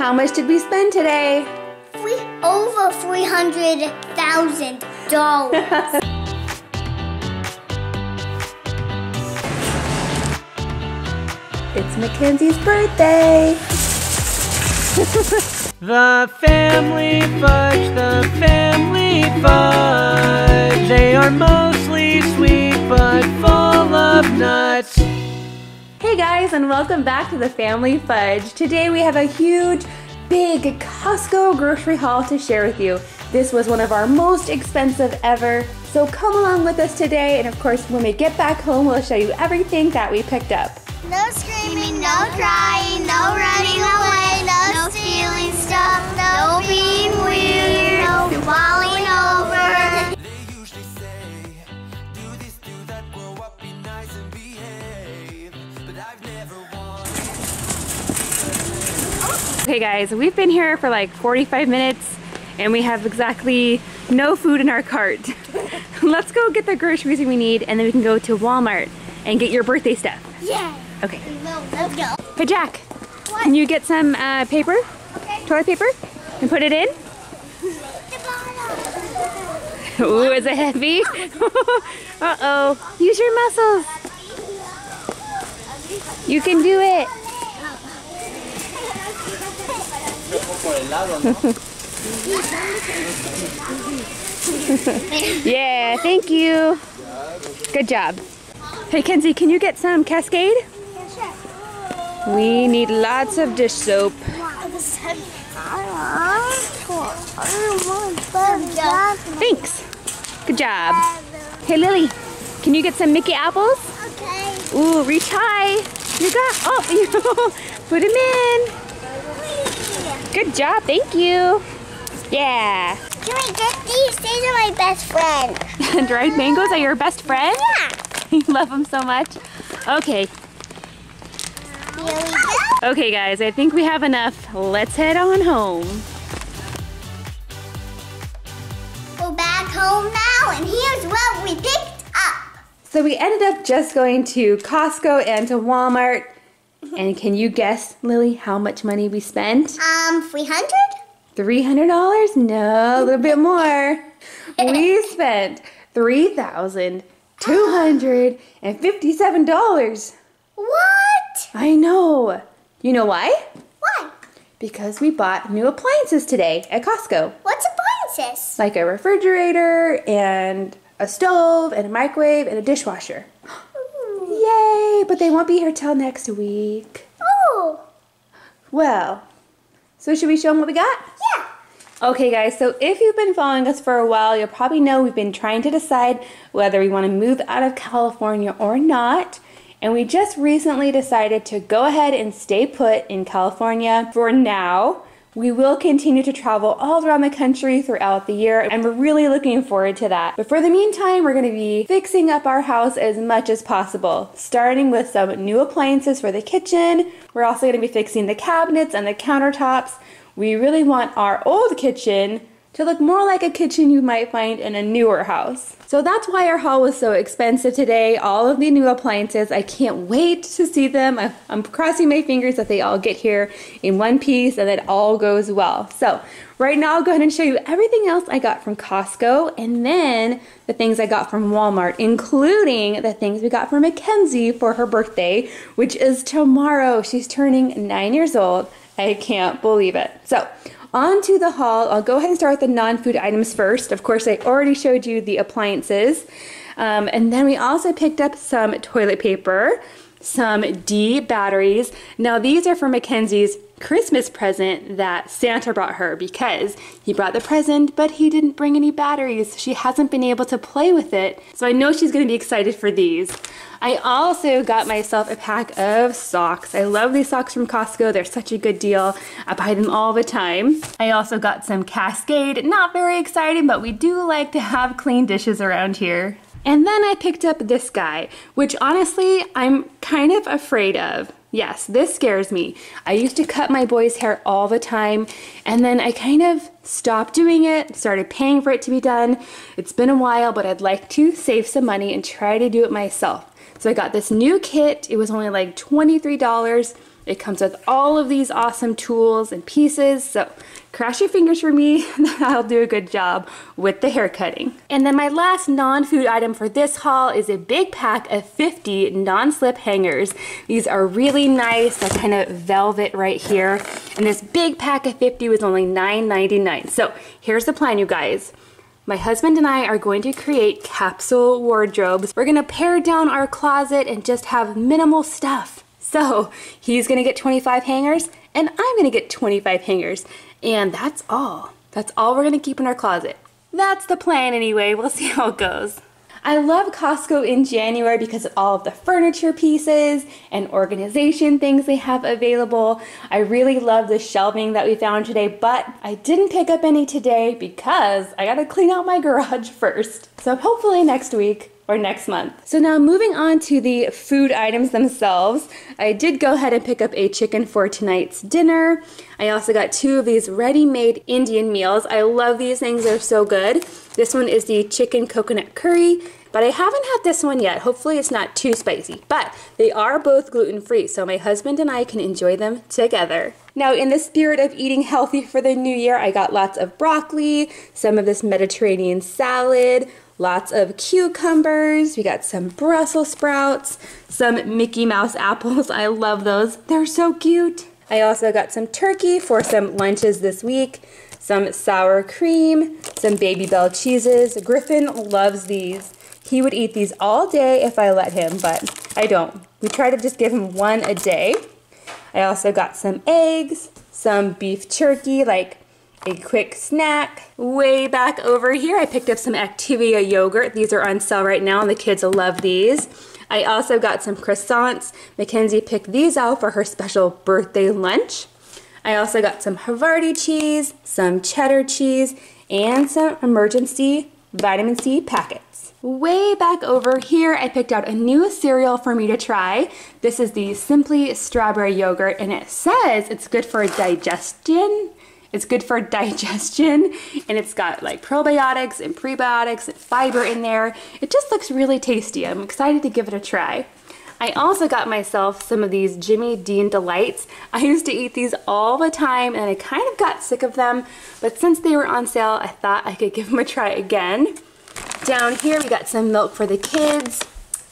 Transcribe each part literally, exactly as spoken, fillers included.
How much did we spend today? Three, over three hundred thousand dollars. It's Mackenzie's birthday. The Family Fudge, the Family Fudge. They are mostly sweet but full of nuts. Hey guys, and welcome back to the Family Fudge. Today we have a huge, big Costco grocery haul to share with you. This was one of our most expensive ever, so come along with us today, and of course when we get back home we'll show you everything that we picked up. No screaming, no crying, no running away, no stealing stuff, no being weird, no falling over. They usually say, do this, do that, grow up, be nice and behave. But I've never won. Okay guys, we've been here for like forty-five minutes and we have exactly no food in our cart. Let's go get the groceries we need and then we can go to Walmart and get your birthday stuff. Yeah. Okay. Let's go. Hey Jack, what? Can you get some uh, paper, okay. toilet paper, and put it in? Ooh, is it heavy? Uh-oh, use your muscles. You can do it. Yeah, thank you. Good job. Hey Kenzie, can you get some Cascade? Yeah, sure. We need lots of dish soap. Thanks. Good job. Hey Lily, can you get some Mickey apples? Okay. Ooh, reach high. You got, oh, you put them in. Good job, thank you. Yeah. Can I get these? These are my best friend. Dried mangoes are your best friend? Yeah. You love them so much. Okay. Okay guys, I think we have enough. Let's head on home. We're back home now and here's what we picked up. So we ended up just going to Costco and to Walmart. And can you guess, Lily, how much money we spent? Um, three hundred dollars? three hundred dollars? No, a little bit more. We spent three thousand dollars. two hundred fifty-seven dollars. What? I know. You know why? Why? Because we bought new appliances today at Costco. What's appliances? Like a refrigerator and a stove and a microwave and a dishwasher. Ooh. Yay! But they won't be here till next week. Oh. Well, so should we show them what we got? Yeah. Okay guys, so if you've been following us for a while, you'll probably know we've been trying to decide whether we want to move out of California or not. And we just recently decided to go ahead and stay put in California for now. We will continue to travel all around the country throughout the year, and we're really looking forward to that. But for the meantime, we're going to be fixing up our house as much as possible, starting with some new appliances for the kitchen. We're also going to be fixing the cabinets and the countertops. We really want our old kitchen to look more like a kitchen you might find in a newer house. So that's why our haul was so expensive today. All of the new appliances, I can't wait to see them. I'm crossing my fingers that they all get here in one piece and that all goes well. So right now I'll go ahead and show you everything else I got from Costco and then the things I got from Walmart, including the things we got for Mackenzie for her birthday, which is tomorrow. She's turning nine years old. I can't believe it. So on to the haul. I'll go ahead and start with the non-food items first. Of course, I already showed you the appliances. Um, and then we also picked up some toilet paper, some D batteries. Now these are for Mackenzie's Christmas present that Santa brought her because he brought the present, but he didn't bring any batteries. She hasn't been able to play with it. So I know she's gonna be excited for these. I also got myself a pack of socks. I love these socks from Costco. They're such a good deal. I buy them all the time. I also got some Cascade. Not very exciting, but we do like to have clean dishes around here. And then I picked up this guy, which honestly, I'm kind of afraid of. Yes, this scares me. I used to cut my boys' hair all the time, and then I kind of stopped doing it, started paying for it to be done. It's been a while, but I'd like to save some money and try to do it myself. So I got this new kit. It was only like twenty-three dollars. It comes with all of these awesome tools and pieces, so cross your fingers for me that I'll do a good job with the hair cutting. And then my last non-food item for this haul is a big pack of fifty non-slip hangers. These are really nice, they're kind of velvet right here. And this big pack of fifty was only nine ninety-nine. So here's the plan, you guys. My husband and I are going to create capsule wardrobes. We're gonna pare down our closet and just have minimal stuff. So he's gonna get twenty-five hangers and I'm gonna get twenty-five hangers. And that's all. That's all we're gonna keep in our closet. That's the plan anyway, we'll see how it goes. I love Costco in January because of all of the furniture pieces and organization things they have available. I really love the shelving that we found today, but I didn't pick up any today because I gotta clean out my garage first. So hopefully next week or next month. So now moving on to the food items themselves. I did go ahead and pick up a chicken for tonight's dinner. I also got two of these ready-made Indian meals. I love these things, they're so good. This one is the chicken coconut curry, but I haven't had this one yet. Hopefully it's not too spicy, but they are both gluten-free, so my husband and I can enjoy them together. Now, in the spirit of eating healthy for the new year, I got lots of broccoli, some of this Mediterranean salad, lots of cucumbers, we got some Brussels sprouts, some Mickey Mouse apples. I love those, they're so cute. I also got some turkey for some lunches this week, some sour cream, some Baby Bell cheeses. Griffin loves these. He would eat these all day if I let him, but I don't. We try to just give him one a day. I also got some eggs, some beef jerky, like a quick snack. Way back over here, I picked up some Activia yogurt. These are on sale right now and the kids will love these. I also got some croissants. Mackenzie picked these out for her special birthday lunch. I also got some Havarti cheese, some cheddar cheese, and some emergency vitamin C packets. Way back over here, I picked out a new cereal for me to try. This is the Simply Strawberry Yogurt, and it says it's good for digestion. It's good for digestion, and it's got like probiotics and prebiotics and fiber in there. It just looks really tasty. I'm excited to give it a try. I also got myself some of these Jimmy Dean Delights. I used to eat these all the time and I kind of got sick of them, but since they were on sale, I thought I could give them a try again. Down here, we got some milk for the kids,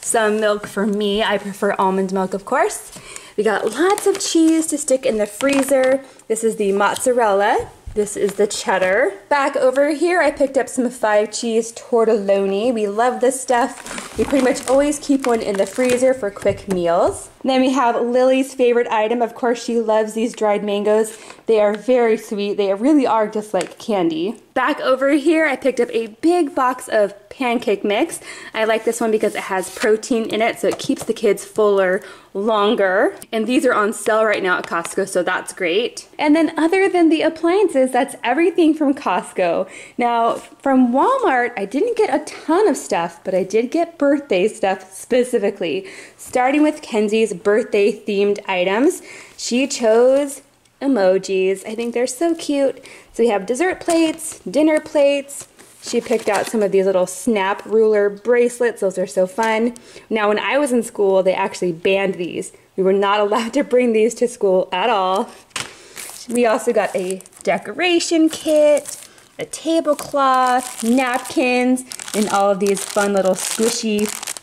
some milk for me. I prefer almond milk, of course. We got lots of cheese to stick in the freezer. This is the mozzarella. This is the cheddar. Back over here, I picked up some five cheese tortelloni. We love this stuff. We pretty much always keep one in the freezer for quick meals. And then we have Lily's favorite item. Of course, she loves these dried mangoes. They are very sweet. They really are just like candy. Back over here, I picked up a big box of pancake mix. I like this one because it has protein in it, so it keeps the kids fuller longer. And these are on sale right now at Costco, so that's great. And then other than the appliances, that's everything from Costco. Now, from Walmart, I didn't get a ton of stuff, but I did get birthday stuff specifically, starting with Kenzie's birthday-themed items. She chose emojis. I think they're so cute. So we have dessert plates, dinner plates. She picked out some of these little snap ruler bracelets. Those are so fun. Now, when I was in school, they actually banned these. We were not allowed to bring these to school at all. We also got a decoration kit, a tablecloth, napkins, and all of these fun little squishy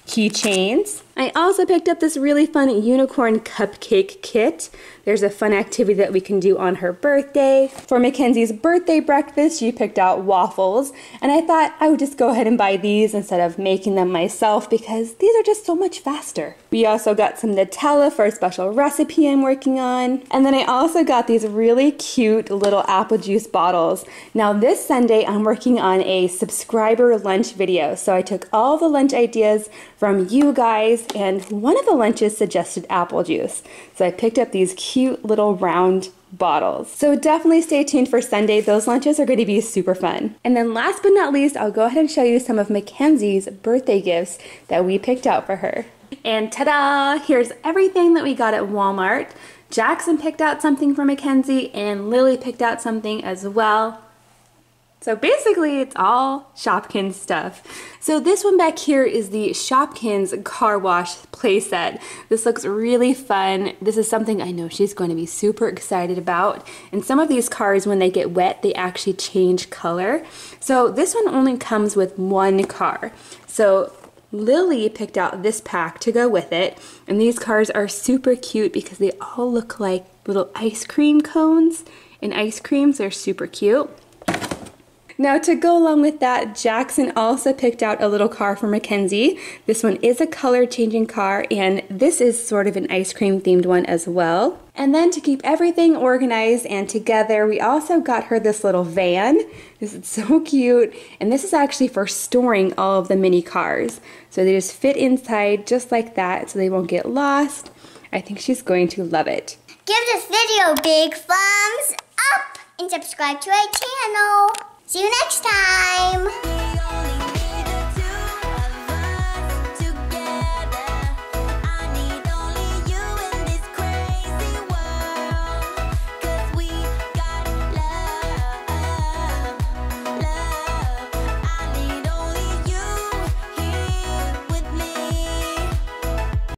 keychains. I also picked up this really fun unicorn cupcake kit. There's a fun activity that we can do on her birthday. For Mackenzie's birthday breakfast, she picked out waffles, and I thought I would just go ahead and buy these instead of making them myself because these are just so much faster. We also got some Nutella for a special recipe I'm working on. And then I also got these really cute little apple juice bottles. Now this Sunday, I'm working on a subscriber lunch video. So I took all the lunch ideas from you guys, and one of the lunches suggested apple juice. So I picked up these cute little round bottles. So definitely stay tuned for Sunday. Those lunches are going to be super fun. And then last but not least, I'll go ahead and show you some of Mackenzie's birthday gifts that we picked out for her. And ta-da! Here's everything that we got at Walmart. Jackson picked out something for Mackenzie and Lily picked out something as well. So basically it's all Shopkins stuff. So this one back here is the Shopkins car wash playset. This looks really fun. This is something I know she's going to be super excited about. And some of these cars, when they get wet, they actually change color. So this one only comes with one car. So Lily picked out this pack to go with it, and these cars are super cute because they all look like little ice cream cones, and ice creams are super cute. Now to go along with that, Jackson also picked out a little car for Mackenzie. This one is a color changing car, and this is sort of an ice cream themed one as well. And then to keep everything organized and together, we also got her this little van. This is so cute, and this is actually for storing all of the mini cars. So they just fit inside just like that so they won't get lost. I think she's going to love it. Give this video a big thumbs up and subscribe to our channel. See you next time!